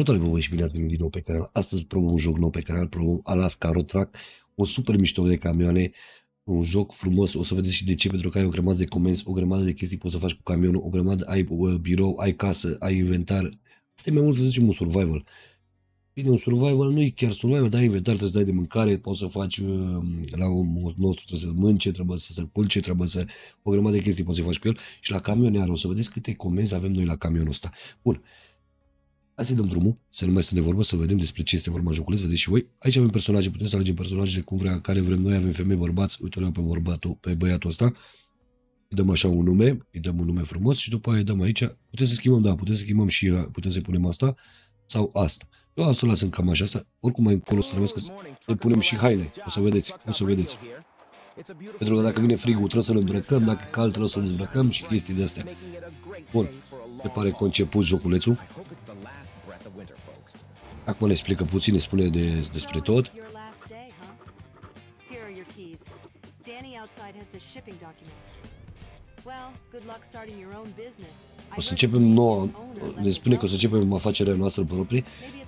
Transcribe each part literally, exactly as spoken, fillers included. Salutare, vă voi și bine ați venit din nou pe canal. Astăzi probăm un joc nou pe canal, probăm Alaska Road Track, un super mișto de camioane, un joc frumos, o să vedeți și de ce, pentru că ai o grămadă de comenzi, o grămadă de chestii poți să faci cu camionul, o grămadă, ai birou, ai casă, ai inventar. Asta e mai mult, să zicem, un survival. Bine, un survival nu e chiar survival, dar ai inventar, trebuie să dai de mâncare, poți să faci la omul nostru, trebuie să mânce, trebuie să se culce, trebuie să... o grămadă de chestii poți să faci cu el și la camion, iar o să vedeți câte comenzi avem noi la camionul ăsta. Bun. Hai să dăm drumul, să nu mai stăm de vorbă, să vedem despre ce este vorba joculeț, vedeți și voi. Aici avem personaje, putem să alegem personajele cum vrea, care vrem noi, avem femei, bărbați, uite-l eu pe bărbatul, pe băiatul ăsta. Îi dăm așa un nume, îi dăm un nume frumos și după aia îi dăm aici, putem să schimbăm, da, putem să schimbăm și putem să punem asta sau asta. Eu o să lasăm cam așa asta, oricum mai încolo să trebuie să punem și haine, o să vedeți, o să vedeți. Pentru că dacă vine frigul trebuie să-l îmbrăcăm, dacă e cald trebuie să-l îmbrăcăm și chestii de astea. Bun, se pare conceput joculețul. Acum ne explică puțin, ne spune de, despre tot. O să începem noua, ne spune că o să începem afacerea noastră proprie,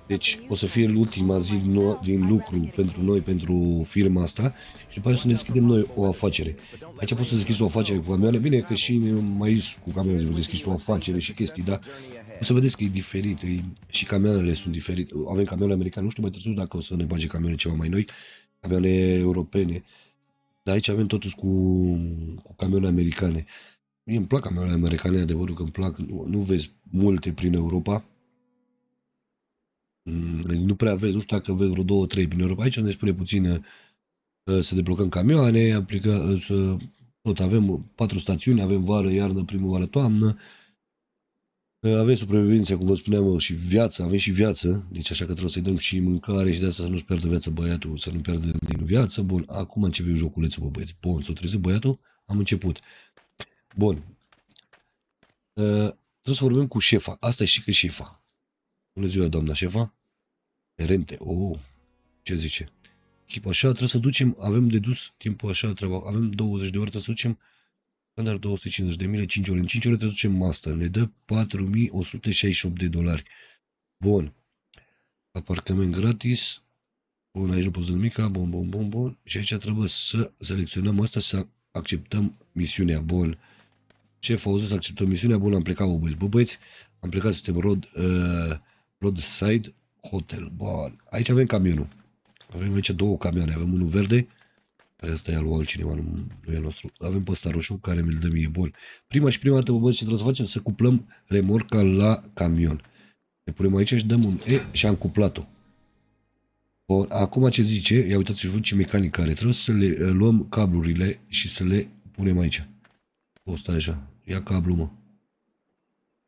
deci o să fie ultima zi din lucru pentru noi, pentru firma asta și după aceea să ne deschidem noi o afacere. Aici poți să deschizi o afacere cu camioane, bine că și mai cu camioane deschizi o afacere și chestii, dar o să vedeți că e diferit, e, și camioanele sunt diferite, avem camioane americane, nu știu mai târziu dacă o să ne bage camioane ceva mai noi, camioane europene. Dar aici avem totuși cu, cu camioane americane. Mie îmi plac camioanele americane, adevărul că îmi plac, nu, nu vezi multe prin Europa. Nu prea vezi, nu știu dacă vezi vreo două, trei prin Europa. Aici ne spune puțin să deblocăm camioane, aplică, să, tot avem patru stațiuni, avem vară, iarnă, primăvară, toamnă. Avem supraviețuire, cum vă spuneam, și viață, avem și viață, deci așa că trebuie să-i dăm și mâncare și de asta să nu-și pierdă viața băiatul, să nu pierdă din viață. Bun, acum începem joculețul, bă băieți. Bun, s-o trezit băiatul, am început. Bun. Uh, trebuie să vorbim cu șefa, asta e și că șefa. Bună ziua, doamna șefa. Rente, oh, ce zice? Chip așa, trebuie să ducem, avem dedus timpul așa, treaba, avem douăzeci de ore, trebuie să ducem standard două sute cincizeci de mii, cinci ore. În cinci ore te ducem asta. Ne dă patru mii o sută șaizeci și opt de dolari. Bun. Apartament gratis. Bun, aici nu poți da nimica. Bun, bun, bun, bun. Și aici trebuie să selecționăm asta, să acceptăm misiunea. Bun. Șef, auzi, să acceptăm misiunea. Bun, am plecat, bă băieți. Bă, băieți, am plecat, suntem road, uh, Roadside Hotel. Bun. Aici avem camionul. Avem aici două camioane. Avem unul verde. Care asta e al lui altcineva, nu e al nostru. Avem pe ăsta roșu, care mi-l dă mie, bun. Prima și prima dată, bă, ce trebuie să facem? Să cuplăm remorca la camion. Ne punem aici și dăm un E și am cuplat-o. Bun, acum ce zice, ia uitați-vă și văd ce mecanic care trebuie să le luăm cablurile și să le punem aici. O, stai așa, ia cablu, mă.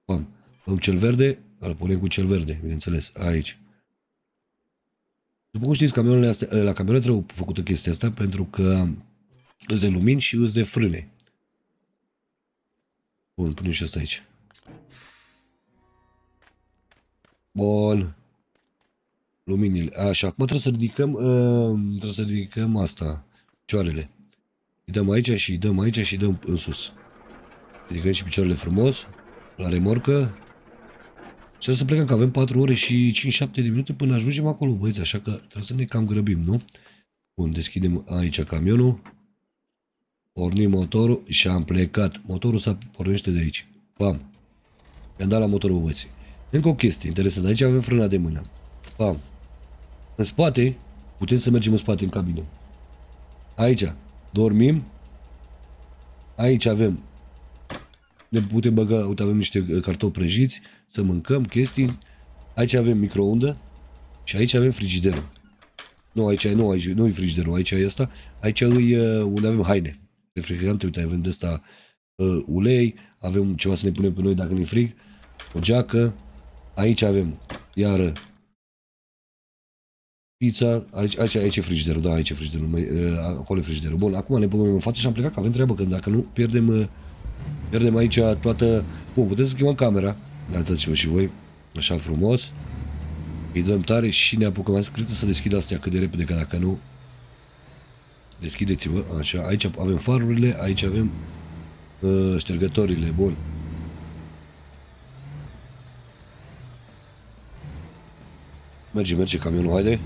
Bam, luăm cel verde, îl punem cu cel verde, bineînțeles, aici. După cum știți, camionele astea, la camionele trebuie făcută chestia asta pentru că îți de lumini și îți de frâne. Bun, punem și asta aici. Bun. Luminile. Așa, acum trebuie să ridicăm, uh, trebuie să ridicăm asta, picioarele. Îi dăm aici și îi dăm aici și îi dăm în sus. Ridicăm și picioarele frumos, la remorcă. Și să plecăm, că avem patru ore și cinci șapte de minute până ajungem acolo, băieți, așa că trebuie să ne cam grăbim, nu? Bun, deschidem aici camionul, pornim motorul și am plecat. Motorul se pornește de aici. Bam! I-am dat la motorul, băieți. Încă o chestie interesantă, aici avem frâna de mână. Bam! În spate, putem să mergem în spate, în cabină. Aici dormim. Aici avem... ne putem băga, uite, avem niște cartofi prăjiți, să mâncăm chestii. Aici avem microundă și aici avem frigiderul. Nu, aici nu, aici nu e frigiderul, aici e asta. Aici e unde avem haine. Refrigerante, uite, avem de ăsta uh, ulei, avem ceva să ne punem pe noi dacă ne frig, o geacă. Aici avem iară pizza, aici, aici, aici e frigiderul, da, aici e frigiderul, uh, acolo e frigiderul. Bun, acum ne punem în față și am plecat, că avem treabă, că dacă nu pierdem... Uh, Pierdem aici toată... Bun, putem să schimbăm camera. Uitați-vă și voi. Așa frumos. Îi dăm tare și ne apucăm. Cred că să deschid astea cât de repede, că dacă nu... Deschideți-vă. Așa, aici avem farurile, aici avem uh, ștergătorile. Bun. Merge, merge camionul, haide.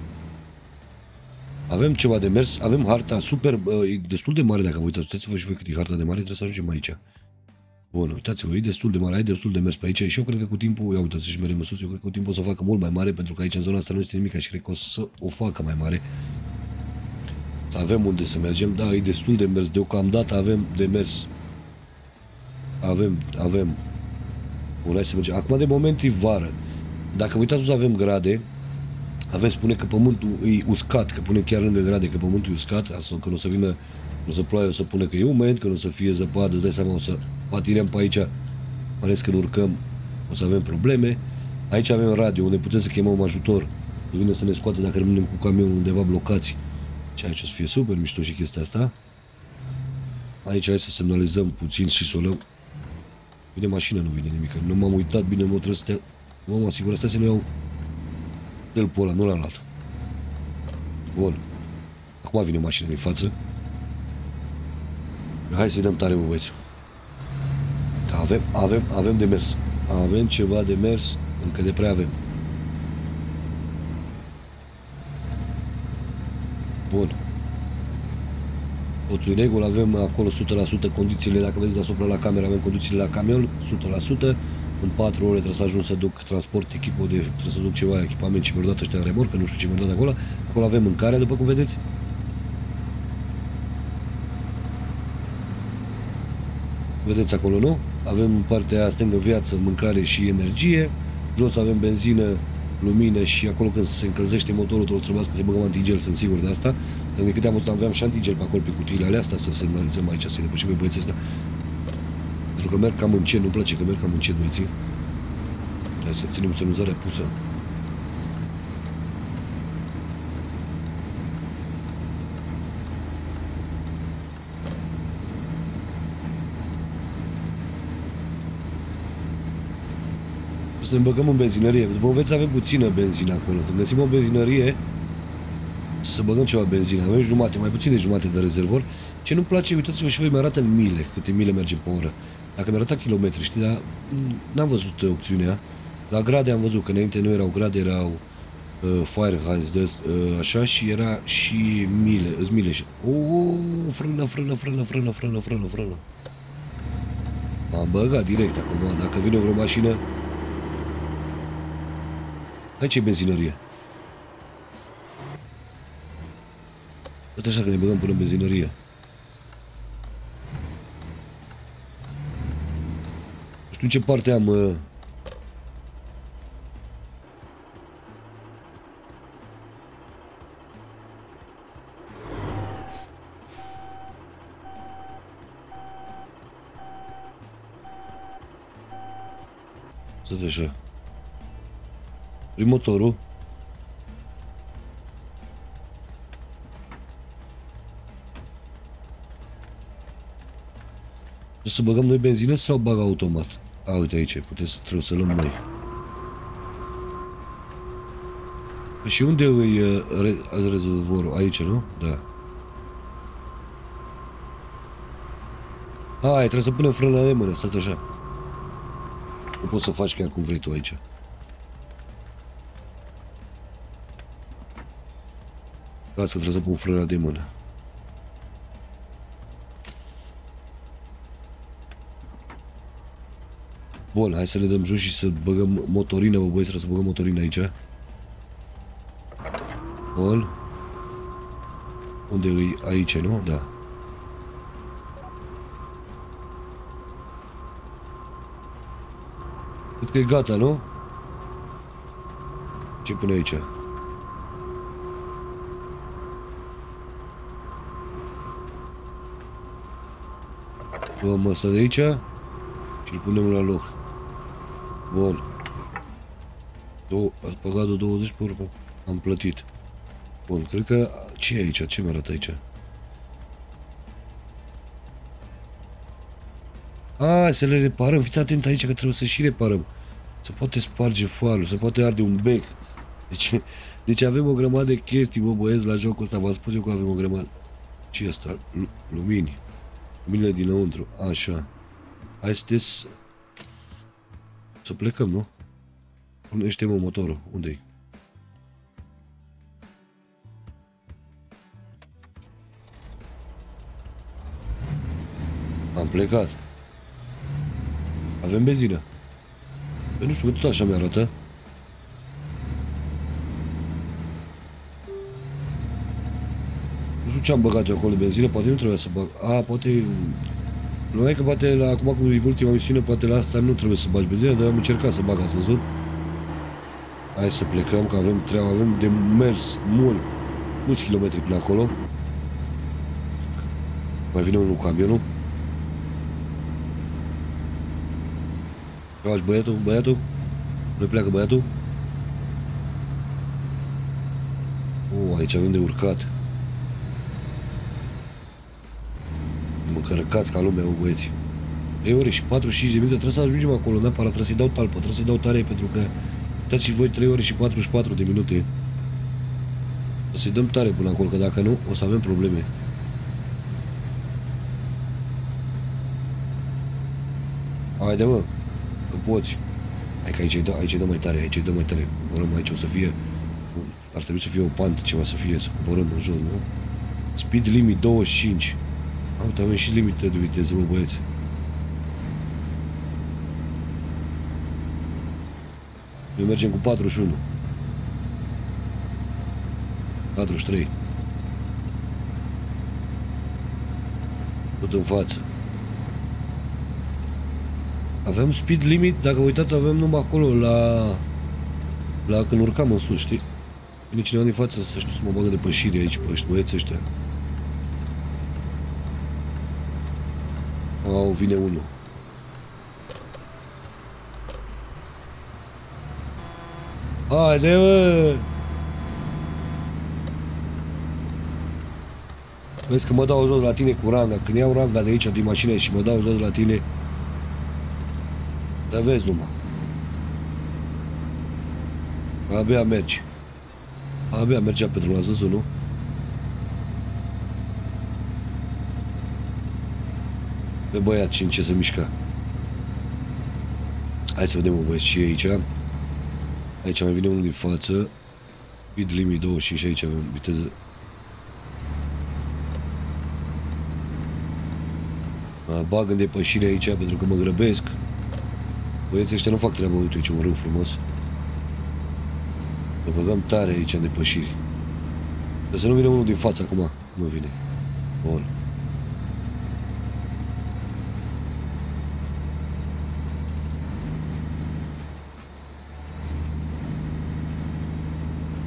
Avem ceva de mers, avem harta super, e destul de mare dacă vă uitați. Uitați-vă și voi cât e harta de mare, trebuie să ajungem aici. Bun, uitați-vă, e destul de mare, ai destul de mers pe aici și eu cred că cu timpul, ia uitați și mereu în sus, eu cred că cu timpul o să o facă mult mai mare, pentru că aici în zona asta nu este nimic și cred că o să o facă mai mare. Avem unde să mergem, da, e destul de mers, deocamdată avem de mers. Avem, avem. Bun, hai să mergem. Acum de moment e vară. Dacă vă uitați, avem grade. Avem spune că pământul e uscat, că punem chiar lângă grade, că pământul e uscat, asta, că nu o să vină, o să ploaie, o să pune că e umed, că nu o să fie zăpadă, îți dai seama, o să patinăm pe aici, mai ales când urcăm, o să avem probleme. Aici avem radio, unde putem să chemăm ajutor, de vine să ne scoată dacă rămânem cu camionul undeva blocați. Și aici o să fie super mișto și chestia asta. Aici hai să semnalizăm puțin și să o lăm. Vine mașina, nu vine nimic, nu m-am uitat bine, mă trebuie să te... Nu m-am asigurat, stai să ne iau... Del pe ăla, nu l-am luat. Bun. Acum vine mașina din față. Hai să-i dăm tare, bă, băieți. Da, avem, avem, avem de mers. Avem ceva de mers, încă de prea avem. Bun. Totul în regulă, avem acolo o sută la sută condițiile, dacă vedeți deasupra la cameră, avem condițiile la camion, o sută la sută. În patru ore trebuie să ajung să duc transport, echipă de, trebuie să duc ceva echipament și mi-au dat ăștia în remorcă, nu știu ce mi-au dat acolo. Acolo avem mâncare, după cum vedeți. Vedeți acolo, nu? Avem în partea stângă viață, mâncare și energie. Jos avem benzină, lumină și acolo când se încălzește motorul, tot trebuie să se băgăm antigel, sunt sigur de asta. Dar de câte am văzut, aveam și antigel pe acolo, pe cutiile alea, astea să semnalizăm aici, să-i depășim pe băieții ăsta. Pentru că merg cam încet, nu-mi place că merg cam încet, băieții. Hai să ținem semnalizarea pusă. Să ne băgăm în benzinărie. După cum vedeți, avem puțină benzină acolo. Când găsim o benzinărie, să băgăm ceva benzină. Avem jumate, mai puțin de jumate de rezervor. Ce nu-mi place, uitați-vă și voi, mi-arată mile, câte mile merge pe oră. Dacă mi-arăta kilometri, știi, dar n-am văzut opțiunea. La grade am văzut, că înainte nu erau grade, erau uh, Fahrenheit, uh, așa, și era și mile, îți mile și... Ooo, frână, frână, frână, frână, frână, frână, frână. M-am băgat direct acum, dacă vine vreo mașină... Aici e benzinărie. Uite așa că ne băgăm până în benzinărie. Nu știu în ce parte am... Uh... Stai așa. Prin motorul. Trebuie să băgăm noi benzină sau bag automat? A, uite aici, puteți să trebuie să luăm noi. Și unde îi uh, re, rezolvorul? Aici, nu? Da. Hai, trebuie să punem frâna de mână, stați așa. Nu poți să faci chiar cum vrei tu aici. Da, să trebuie să pun frâna de mână. Bun, hai să le dăm jos și să băgăm motorină, bă, băieți, trebuie să băgăm motorină aici. Bun. Unde e? Aici, nu? Da. Cred că e gata, nu? Ce pune aici? Luăm ăsta de aici și îl punem la loc. Bun. Ați pagat de douăzeci pe urmă. Am plătit. Bun, cred că... Ce e aici? Ce mi-arată aici? A, să le reparăm. Fiți atenți aici că trebuie să și reparăm. Se poate sparge farul, se poate arde un bec. Deci, deci avem o grămadă de chestii, bă, băieți, la jocul ăsta. V-am spus eu că avem o grămadă. Ce e asta? Lumini. Luminile dinăuntru. Așa. Hai să să plecăm, nu? Punește-mă motorul. Unde-i? Am plecat. Avem benzină. Eu nu știu, că tot așa mi-arată. Nu știu ce am băgat eu acolo de benzină, poate nu trebuia să bag. A, poate... Nu e că poate la acum cu ultima misiune, poate la asta nu trebuie să bagi benzină, dar am încercat să bag, ați văzut? Hai să plecăm, că avem treabă, avem de mers mult, mulți kilometri până acolo. Mai vine unul cu camionul. Ia-și băiatul, băiatul. Nu pleacă băiatul. O, aici avem de urcat. Mă cărăcați ca lumea, mă, băieți. trei ore și patruzeci și cinci de minute, trebuie să ajungem acolo, neapărat, trebuie să-i dau talpă, trebuie să-i dau tare, pentru că uitați-și voi trei ore și patruzeci și patru de minute. O să-i dăm tare până acolo, că dacă nu, o să avem probleme. Haide, mă, că poți. Hai că aici îi dă, aici îi dă mai tare, aici îi dă mai tare. Coborăm aici, o să fie... Ar trebui să fie o pantă, ceva să fie, să coborăm în jos, nu? Speed limit douăzeci și cinci. A, uite, avem și limită de viteză, mă, băieți. Noi mergem cu patruzeci și unu, patruzeci și trei. Tot în față. Avem speed limit, dacă vă uitați, avem numai acolo, la... La când urcam în sus, știi? Vine cineva din față, să știu, să mă bagă de pășire aici, pe ăștia, băieți ăștia. Au, vine unul. Haide, mă! Vezi că mă dau jos la tine cu ranga. Când iau ranga de aici, din mașină, și mă dau jos la tine, dar vezi numai. Abia mergi. Abia mergea pentru la zăzul, nu? Pe băiat și în ce se mișca. Hai să vedem, băieți, și aici. Aici mai vine unul din față. Speed limit douăzeci și cinci, aici avem viteză. Mă bag în depășire aici pentru că mă grăbesc. Băieții ăștia nu fac treabă, uite ce urât frumos. Ne băgăm tare aici în depășiri. Dar să nu vine unul din față acum. Nu vine. Bun.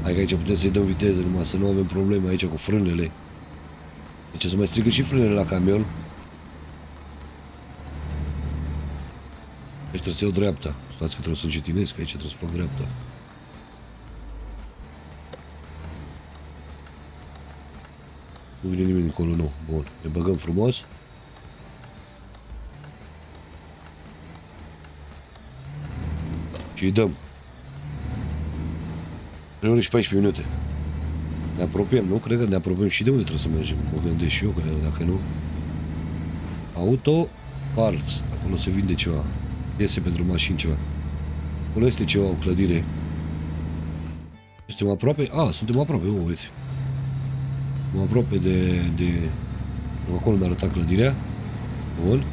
Hai că aici putem să-i dăm viteză numai, să nu avem probleme aici cu frânele. Deci să mai strică și frânele la camion. Deci trebuie să iau dreapta. Stați că trebuie să încetinesc, aici trebuie să fac dreapta. Nu vine nimeni încolo, nu. Bun, ne băgăm frumos. Și îi dăm. trei ore și paisprezece minute. Ne apropiem, nu? Cred că ne apropiem și de unde trebuie să mergem. Mă gândesc și eu că dacă nu... Auto Parts. Acolo se vinde ceva. Iese pentru mașini ceva. Acolo este ceva, o clădire. Suntem aproape... A, suntem aproape, mă, băieți. Suntem aproape de... de... Acolo mi-a arătat clădirea. Bun.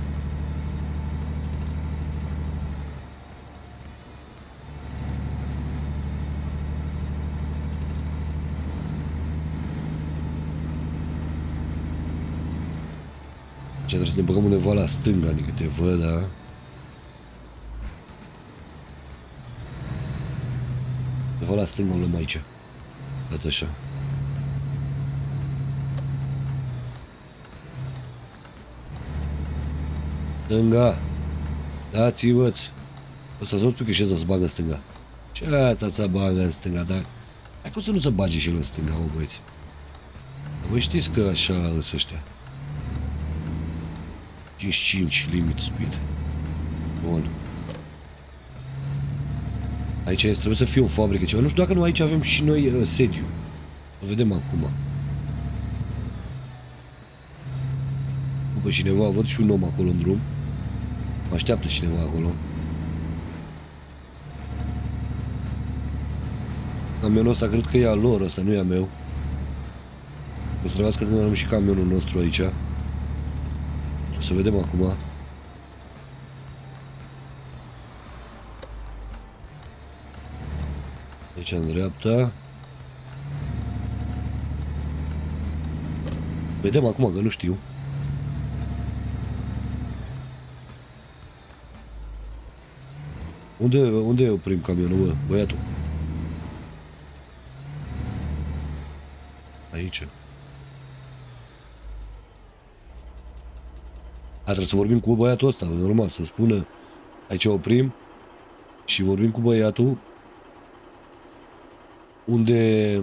Trebuie să ne băgăm undeva la stânga, din câte văd, da? Undeva la stânga o luăm aici. Dată așa. Stânga! Dați-vă-ți! Ăsta să nu spui că și ăsta să bagă în stânga. Ce asta să bagă în stânga, dar... Hai cum să nu se bage și el în stânga, mă, băieți? Voi știți că așa îs ăștia. cincizeci și cinci limit speed. Bun. Aici trebuie să fie o fabrică ceva. Nu știu dacă nu aici avem și noi uh, sediu. O vedem acum. După cineva, văd și un om acolo în drum. Mă așteaptă cineva acolo. Camionul ăsta cred că e al lor, ăsta nu e al meu. O să trebuiască să ne luăm și camionul nostru aici. să vedem acum. Aici în dreapta. Vedem acum că nu știu. Unde, unde oprim camionul, bă, băiatul? Aici. A, trebuie să vorbim cu băiatul ăsta, normal, să spună. Aici oprim și vorbim cu băiatul. Unde...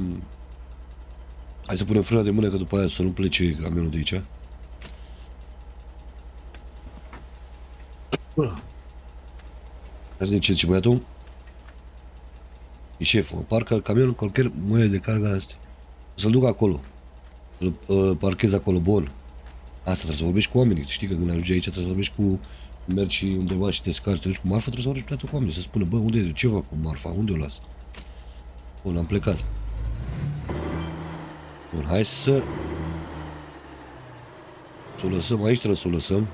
Hai să punem frâna de mână, că după aia să nu plece camionul de aici. Hai să ne ce băiatul. E șeful. Parcă camionul, cualquier mâine de carga asta. Să-l duc acolo. Să-l uh, parchez acolo, bun. Asta trebuie să vorbești cu oamenii. Știi că când ajungi aici trebuie să vorbești cu... Mergi undeva și te scarci, te duci cu marfa, trebuie să vorbești cu oamenii. Să spună, bă, unde e ceva cu marfa? Unde o las? Bun, am plecat. Bun, hai să... Să o lăsăm aici, trebuie să o lăsăm.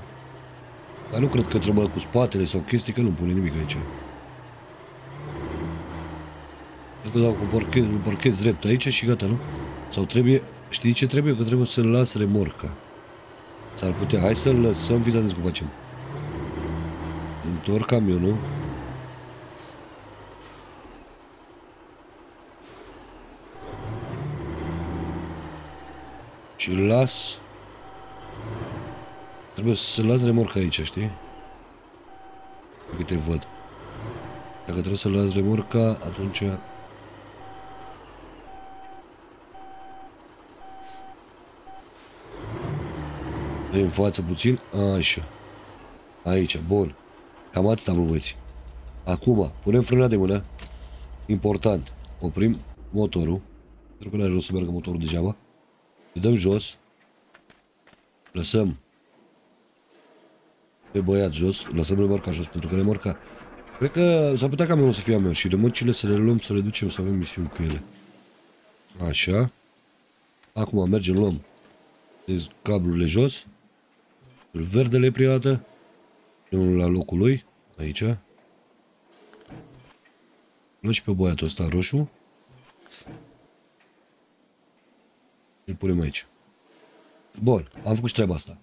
Dar nu cred că trebuie cu spatele sau chestii, că nu pune nimic aici. Cred că dau cu parchez, parchez drept aici și gata, nu? Sau trebuie... Știi ce trebuie? Că trebuie să-l las remorca. S-ar putea... Hai să-l lăsăm, fiți atenți cum facem. Întorc camionul. Și las... Trebuie să las remorca aici, știi? Uite, văd. Dacă trebuie să las remorca, atunci... Dă-i în față puțin, așa. Aici, bun. Cam atâta, bă, băieți. Acum, punem frâna de mână. Important, oprim motorul. Pentru că n-a ajuns să meargă motorul degeaba. Îi dăm jos. Lăsăm pe băiat jos. Lăsăm remorca jos, pentru că remorca... Cred că s-ar putea camionul să fie a meu și remorcile să le luăm, să le ducem, să avem misiuni cu ele. Așa. Acum mergem, luăm deci, cablurile jos. Verdele privată. Punem la locul lui. Aici. Luăm și pe băiatul ăsta roșu. Îl punem aici. Bun, am făcut și treaba asta.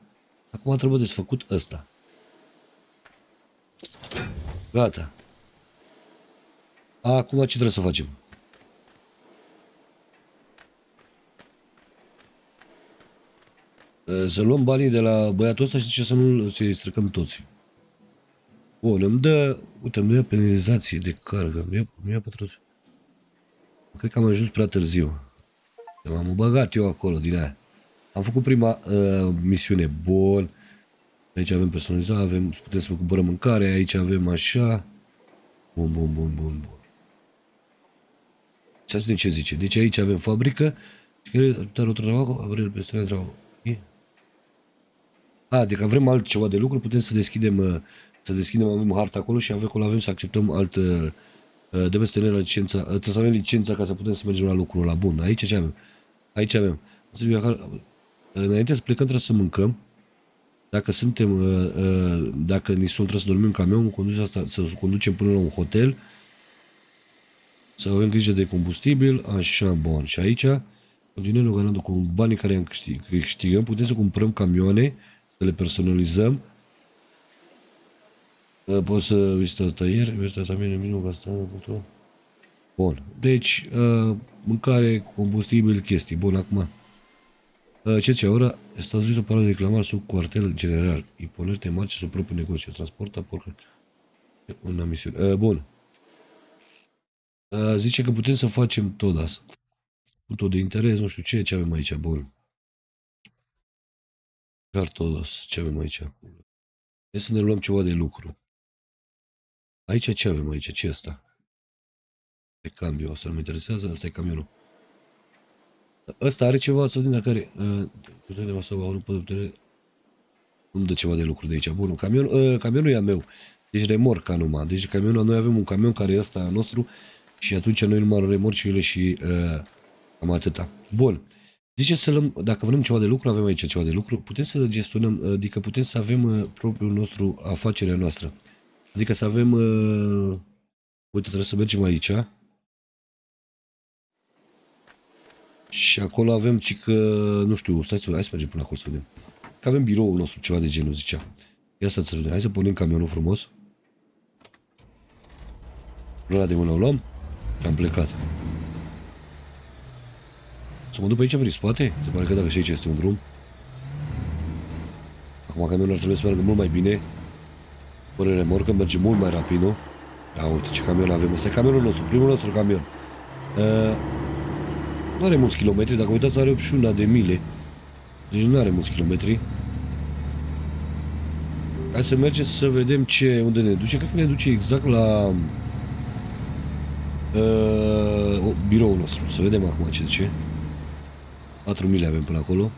Acum trebuie desfăcut ăsta. Gata. Acum ce trebuie să facem? Să luăm banii de la băiatul ăsta și să nu se stricăm toți. Bun, îmi dă... Uite, îmi dă penalizație de cargă. Mi-a pătruț. Cred că am ajuns prea târziu. M-am băgat eu acolo din aia. Am făcut prima uh, misiune. Bun. Aici avem personalizat, avem, putem să cumpărăm mâncare. Aici avem așa. Bun, bun, bun, bun, bun. Să vedem ce zice. Deci aici avem fabrică. A, dacă avem altceva de lucru, putem să deschidem, să deschidem, avem harta acolo și acolo avem să acceptăm altă... Trebuie să avem licența, trebuie să avem licența ca să putem să mergem la lucrul ăla. Bun, aici ce avem? Aici avem. Înainte să plecăm trebuie să mâncăm. Dacă suntem, dacă ni sunt trebuie să dormim în camion, să conducem până la un hotel. Să avem grijă de combustibil, așa, bun. Și aici, continuăm ganând cu banii care am câștigăm, putem să cumpărăm camioane, să le personalizăm. Poți să vizitați tăieri, vizitați mine, minimul ca să stăm. Bun, deci mâncare, combustibil, chestii. Bun, acum ce ce ora? Este transmisă parolă de reclamare sub cuartel general. Îi punește marce sub propriu negociu. Transporta porcă una misiune. Bun. Zice că putem să facem tot asta. Punctul de interes, nu știu ce, ce avem aici. Bun. Cartodos, ce avem aici? Trebuie să ne luăm ceva de lucru. Aici ce avem aici? Ce asta? Pe cambio, asta nu mă interesează, asta e camionul. Ăsta are ceva să vedem dacă are. Putem să nu pot obține. Nu dă ceva de lucru de aici. Bun, camion, camionul e a meu. Deci remorca numai. Deci camionul, noi avem un camion care e ăsta nostru și atunci noi numai remorcile și uh, cam atâta. Bun. Zice să luăm, dacă vrem ceva de lucru, avem aici ceva de lucru, putem să gestionăm, adică putem să avem propriul nostru, afacerea noastră. Adică să avem, uite, trebuie să mergem aici. Și acolo avem, ci că, nu știu, stai să, hai să mergem până acolo să vedem. Că avem biroul nostru, ceva de genul, zicea. Ia stați să vedem, hai să punem camionul frumos. Rola de mână o luăm, am plecat. Să mă duc pe aici prin spate? Se pare că dacă și aici este un drum. Acum camionul ar trebui să meargă mult mai bine. Fără remorcă, merge mult mai rapid, nu? Da, uite ce camion avem. Asta e camionul nostru, primul nostru camion. Uh, nu are mulți kilometri, dacă uitați are opțiunea de mile. Deci nu are mulți kilometri. Hai să mergem să vedem ce, unde ne duce. Cred că ne duce exact la uh, biroul nostru. Să vedem acum ce zice. patru mii avem până acolo.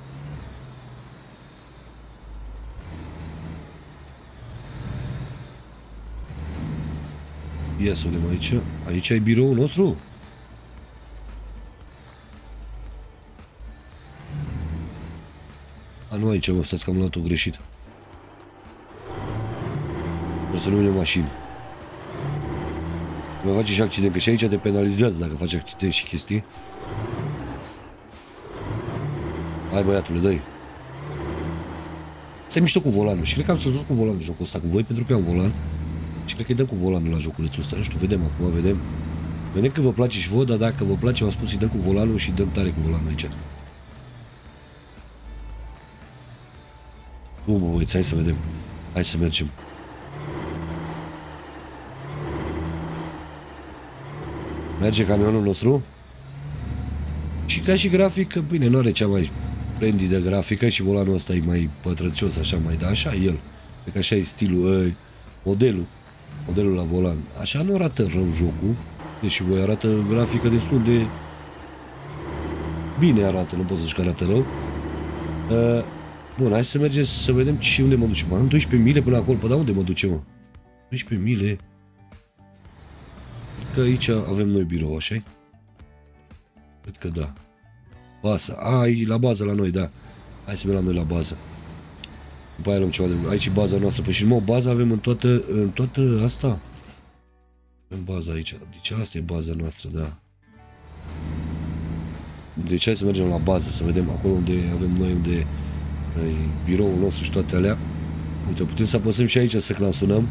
Ia să vedem aici. Aici e biroul nostru? A, nu aici, mă, stați că am luat-o greșit. O să nu vină mașini. Mai face și accident, că și aici te penalizează dacă faci accident și chestii. Hai băiatule, dă-i. Se mișto cu volanul și cred că am surprins cu volanul jocul ăsta cu voi, pentru că am volan. Și cred că îi dăm cu volanul la joculețul ăsta, nu știu, vedem acum, vedem. Vedem că vă place și vă, dar dacă vă place, v-am spus, îi dăm cu volanul și dăm tare cu volanul aici. Bun, bă, băieți, hai să vedem. Hai să mergem. Merge camionul nostru. Și ca și grafică, bine, nu are cea mai splendidă grafică și volanul ăsta e mai pătrăcios, așa mai, dar așa e el. Cred că așa e stilul, e, modelul, modelul la volan. Așa nu arată rău jocul, deși voi arată grafică destul de bine arată, nu pot să zic că arată rău. Uh, bun, hai să mergem să vedem ce, unde mă duce. Mă, am douăsprezece mile până acolo, păi da, unde mă duce, mă? douăsprezece mile. Cred că aici avem noi birou, așa-i? Cred că da. Basa. A, e la bază la noi, da. Hai să mergem la noi la bază. După aia luăm ceva de... Aici e baza noastră. Păi și mă, baza avem în toată... În toată asta? Avem baza aici. Deci asta e baza noastră, da. Deci hai să mergem la bază, să vedem acolo unde avem noi, unde... E biroul nostru și toate alea. Uite, putem să apăsăm și aici să clansonăm.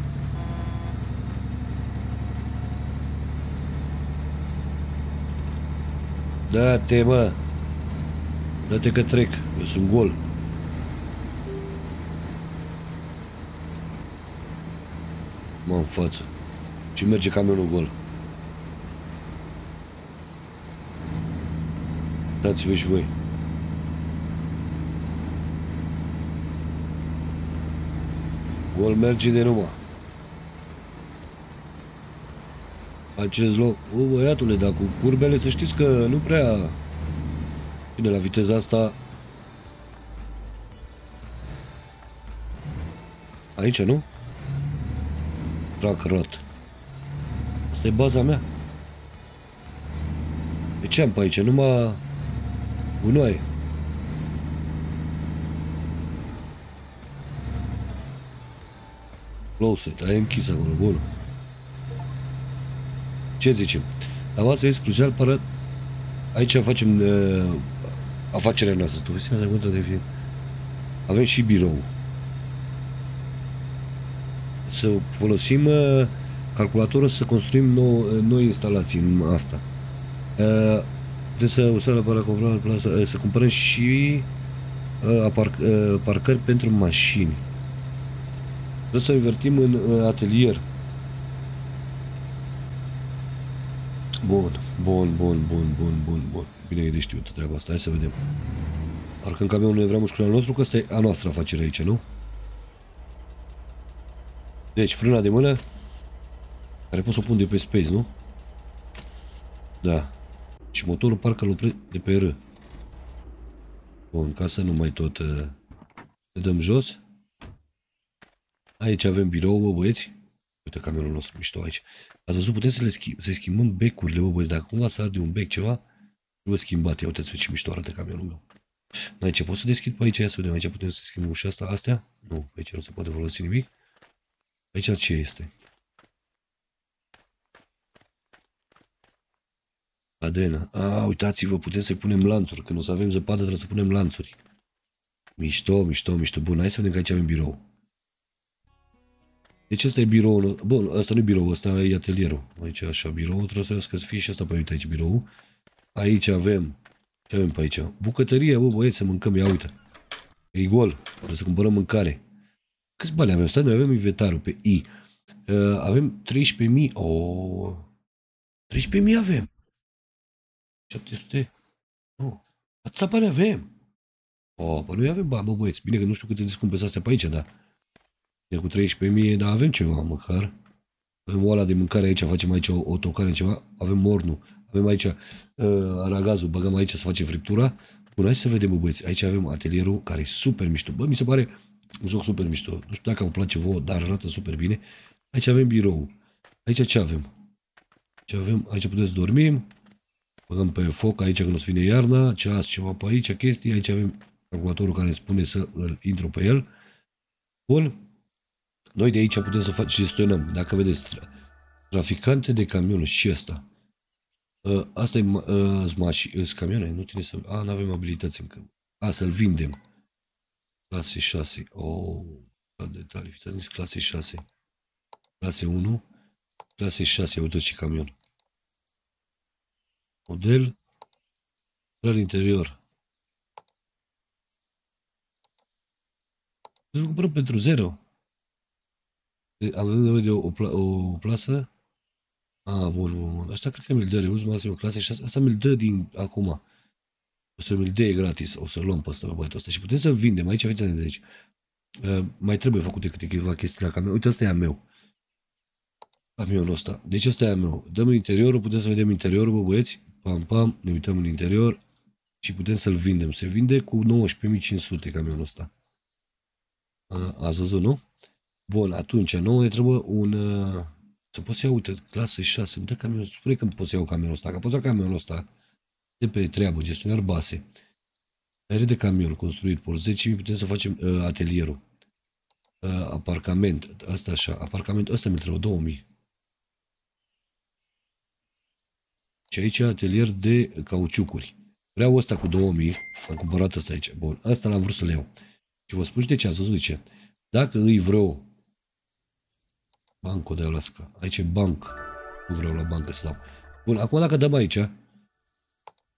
Da-te, mă! Da-te că trec, eu sunt gol. Mă, în față. Și merge camionul gol. Dați-vă și voi. Gol merge de numai. Acest loc, o, băiatule, dar cu curbele să știți că nu prea... Bine, la viteza asta... Aici, nu? Track rot. Asta e baza mea. De ce am pe aici? Numai... Gunoaie. Closet, aia e închis acolo, bun. Ce zicem? La bază este crucial, pară... Aici facem uh, afacerea noastră. Tu vezi, asta de film. Avem și birou. Să folosim uh, calculatorul să construim nou, noi instalații în asta. Uh, putem să usăm la plasa, uh, să cumpărăm și uh, apar, uh, parcări pentru mașini. Trebuie să invertim în uh, atelier. Bun, bun, bun, bun, bun, bun, bun. Bine e de știut treaba asta, hai să vedem. Parcă în camionul noi vreau mușcul al nostru, că asta e a noastră afacere aici, nu? Deci, frâna de mână, care pot să o pun de pe space, nu? Da. Și motorul parcă îl opre de pe R. Bun, ca să nu mai tot... Uh... Ne dăm jos. Aici avem birou, bă, băieți. Uite camionul nostru mișto aici. Ați văzut, putem să le schim să schimbăm becurile, bă, băieți, dacă cumva s-a dat de un bec ceva, trebuie schimbat. Ia uitați-vă ce mișto arată camionul meu. Dar ce pot să deschid pe aici? Să vedem, aici putem să deschidem ușa asta, astea? Nu, pe aici nu se poate folosi nimic. Aici ce este? Cadena. A, uitați-vă, putem să punem lanțuri. Când o să avem zăpadă, trebuie să punem lanțuri. Mișto, mișto, mișto. Bun, hai să vedem că aici avem birou. Deci ăsta e biroul. Bun, ăsta nu e birou, ăsta e atelierul. Aici așa, birou. Trebuie să fie și ăsta pe aici, aici birou. Aici avem, ce avem pe aici? Bucătărie, bă, băieți, să mâncăm, ia uite. E gol, trebuie să cumpărăm mâncare. Câți bani avem? Stai, noi avem inventarul pe I. Uh, avem treisprezece mii, oh, treisprezece mii avem. șapte sute, nu, atâția bani avem. Oh, păi noi avem bani, bă, băieți, bine că nu știu câte descumpeți astea pe aici, dar e cu treisprezece mii, dar avem ceva măcar. Avem oala de mâncare aici, facem aici o, o tocare, ceva, avem mornul. Avem aici uh, aragazul, băgăm aici să facem friptura. Bun, hai să vedem, bă, băieți. Aici avem atelierul care e super mișto. Bă, mi se pare un joc super mișto. Nu știu dacă vă place vouă, dar arată super bine. Aici avem birou. Aici ce avem? Ce avem? Aici putem să dormim. Băgăm pe foc aici când o să vine iarna. Ceas, ceva pe aici, chestii. Aici avem calculatorul care spune să îl intru pe el. Bun. Noi de aici putem să facem, gestionăm. Dacă vedeți, tra traficante de camionul și ăsta. Uh, asta e uh, smash, uh, camioane, nu trebuie să... A, nu avem abilități încă. A, să-l vindem. Clase șase. Oh, detalii. Fiți zis clase șase. Clase unu. Clase șase, uite ce camion. Model. Dar interior. Să-l cumpărăm pentru zero. Avem nevoie de o, o, o plasă. A, bun, bun, bun. Asta cred că mi-l dă, reuz, maxim, clase șase. Asta mi-l dă din acum. O să mi-l dea gratis, o să luăm pe ăsta, pe băiatul ăsta. Și putem să-l vindem, aici aveți de aici. Uh, mai trebuie făcute câteva chestii la camion. Uite, asta e a meu. Camionul ăsta. Deci ăsta e a meu. Dăm în interiorul, putem să vedem interiorul, bă, băieți. Pam, pam, ne uităm în interior. Și putem să-l vindem. Se vinde cu nouăsprezece mii cinci sute camionul ăsta. Uh, ați văzut, nu? Bun, atunci, nouă ne trebuie un... Uh... Să pot să iau, uite, clasă șase, îmi dă camionul, spune că pot să iau camionul ăsta, că pot să iau camionul ăsta de pe treabă, gestionar base. Aer de camion construit, por zece mii putem să facem uh, atelierul. Uh, aparcament, asta așa, aparcament, ăsta mi-l trebuie, două mii. Și aici atelier de cauciucuri. Vreau ăsta cu două mii, am cumpărat ăsta aici, bun, ăsta l-am vrut să-l iau. Și vă spun și de ce, ați văzut de ce. Dacă îi vreau Banco de Alaska. Aici e banc. Nu vreau la bancă să dau. Bun, acum dacă dăm aici, nu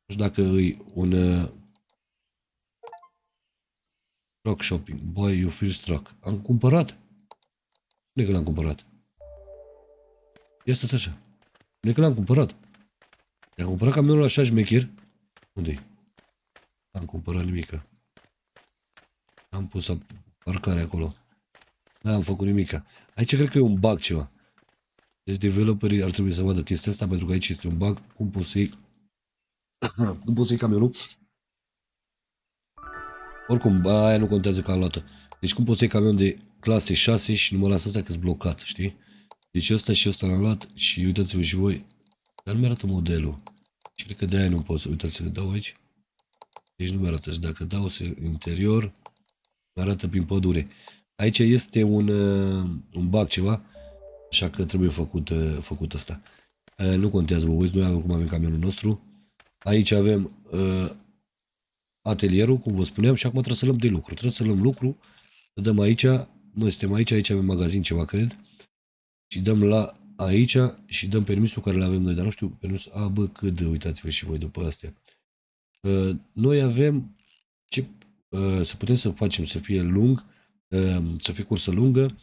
știu dacă îi un uh, truck shopping. Buy your first truck. Am cumpărat. Spune că l-am cumpărat. Ia stă așa. Spune că l-am cumpărat. I-am cumpărat camionul așa șmecher. Unde-i? Am cumpărat nimica. Am pus parcare acolo. N-am făcut nimica. Aici cred că e un bug ceva. Deci developerii ar trebui să vadă chestia asta, pentru că aici este un bug. Cum poți să iei... Cum poți să iei camionul? Oricum, aia nu contează ca luată. Deci cum poți să iei camion de clase șase și numărul ăsta că-s blocat, știi? Deci ăsta și ăsta l-am luat și uitați-vă și voi. Dar nu mi-arată modelul. Și cred că de aia nu pot să... Uitați-vă, dau aici. Deci nu mi-arată. Și dacă dau în interior, mi-arată prin pădure. Aici este un, uh, un bug ceva, așa că trebuie făcut, uh, făcut asta. Uh, nu contează, bă, băieți, noi acum avem camionul nostru. Aici avem uh, atelierul, cum vă spuneam, și acum trebuie să luăm de lucru. Trebuie să luăm lucru, să dăm aici, noi suntem aici, aici avem magazin ceva, cred. Și dăm la aici și dăm permisul care îl avem noi, dar nu știu, permis A, B, C, D, uitați-vă și voi după astea. Uh, noi avem, ce, uh, să putem să facem să fie lung, să fie cursă lungă,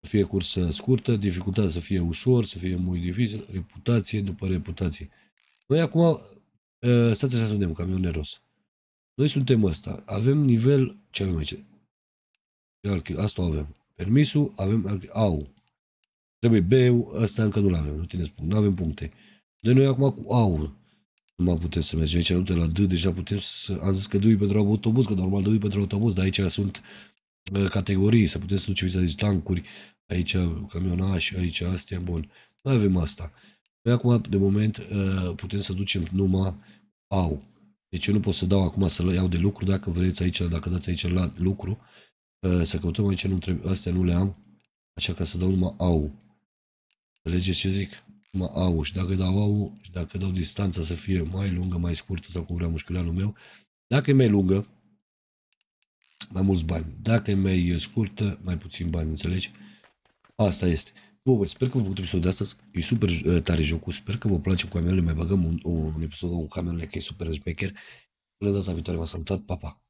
să fie cursă scurtă, dificultatea să fie ușor, să fie mult dificil, reputație după reputație. Noi acum, stați așa să vedem, camioneros. Noi suntem ăsta, avem nivel, ce avem aici? Asta avem, permisul, avem A U. Trebuie B-ul, ăsta încă nu-l avem, nu țineți spun, nu avem puncte. De noi acum cu A U nu mai putem să mergem aici, uite la D, deja putem să, am zis că dui pentru autobuz, că normal dui pentru autobuz, dar aici sunt categorii, să putem să ducem vizați tancuri, aici camionași, aici astea, bun. Noi avem asta. Noi acum, de moment, putem să ducem numai A U. Deci eu nu pot să dau acum să le iau de lucru. Dacă vreți aici, dacă dați aici la lucru, să căutăm aici, nu trebuie, astea nu le am. Așa că să dau numai au. Înțelegeți ce zic? Numai au. Și dacă dau au, și dacă dau distanța să fie mai lungă, mai scurtă sau cum vrea mușchiuleanul meu. Dacă e mai lungă, mai mulți bani. Dacă e mai scurtă, mai puțin bani, înțelegi? Asta este. Bă, bă, sper că v-a plăcut episodul de astăzi. E super uh, tare jocul. Sper că vă place cu camionele. Mai băgăm un, un, un episod cu camionele, că e super șmecher. Până data viitoare, m-am salutat. Pa, pa!